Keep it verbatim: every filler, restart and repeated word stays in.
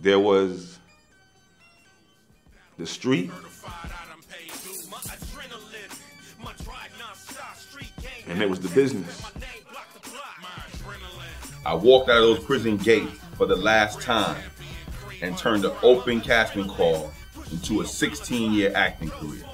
There was the street, and there was the business. I walked out of those prison gates for the last time and turned an open casting call into a sixteen-year acting career.